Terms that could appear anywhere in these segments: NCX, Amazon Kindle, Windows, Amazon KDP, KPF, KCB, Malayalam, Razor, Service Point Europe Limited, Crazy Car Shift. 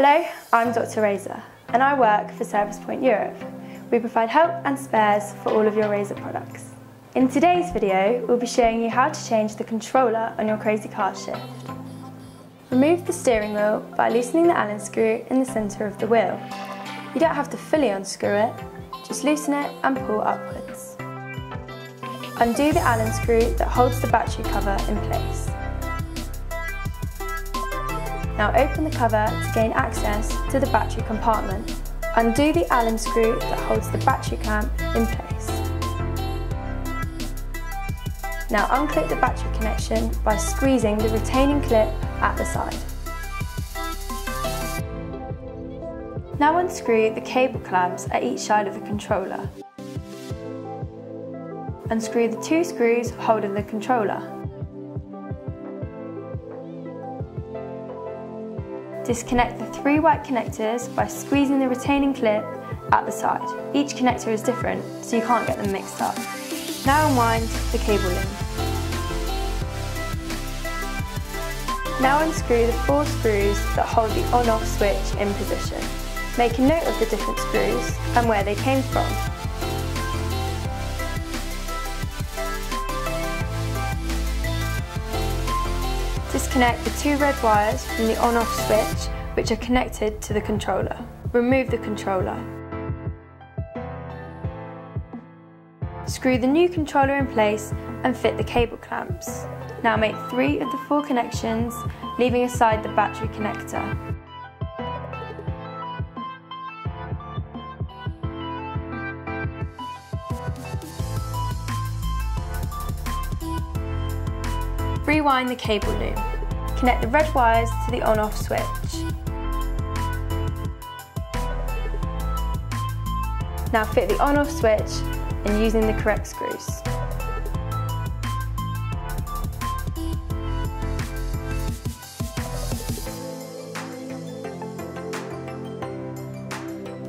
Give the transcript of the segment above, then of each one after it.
Hello, I'm Dr. Razor and I work for Service Point Europe. We provide help and spares for all of your Razor products. In today's video, we'll be showing you how to change the controller on your Crazy Car Shift. Remove the steering wheel by loosening the Allen screw in the centre of the wheel. You don't have to fully unscrew it, just loosen it and pull upwards. Undo the Allen screw that holds the battery cover in place. Now open the cover to gain access to the battery compartment. Undo the Allen screw that holds the battery clamp in place. Now unclip the battery connection by squeezing the retaining clip at the side. Now unscrew the cable clamps at each side of the controller. Unscrew the two screws holding the controller. Disconnect the three white connectors by squeezing the retaining clip at the side. Each connector is different, so you can't get them mixed up. Now unwind the cable loom. Now unscrew the four screws that hold the on-off switch in position. Make a note of the different screws and where they came from. Disconnect the two red wires from the on-off switch, which are connected to the controller. Remove the controller. Screw the new controller in place and fit the cable clamps. Now make three of the four connections, leaving aside the battery connector. Rewind the cable loop. Connect the red wires to the on-off switch. Now fit the on-off switch and using the correct screws.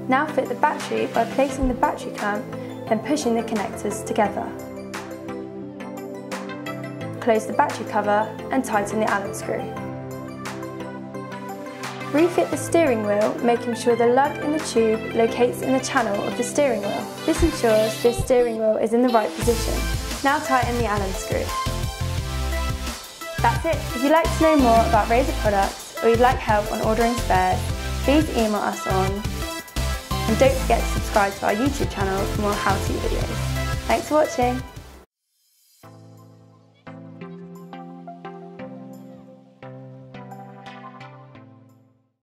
Now fit the battery by placing the battery clamp and pushing the connectors together. Close the battery cover and tighten the Allen screw. Refit the steering wheel, making sure the lug in the tube locates in the channel of the steering wheel. This ensures the steering wheel is in the right position. Now tighten the Allen screw. That's it. If you'd like to know more about Razor products or you'd like help on ordering spares, please email us on. And don't forget to subscribe to our YouTube channel for more how-to videos. Thanks for watching.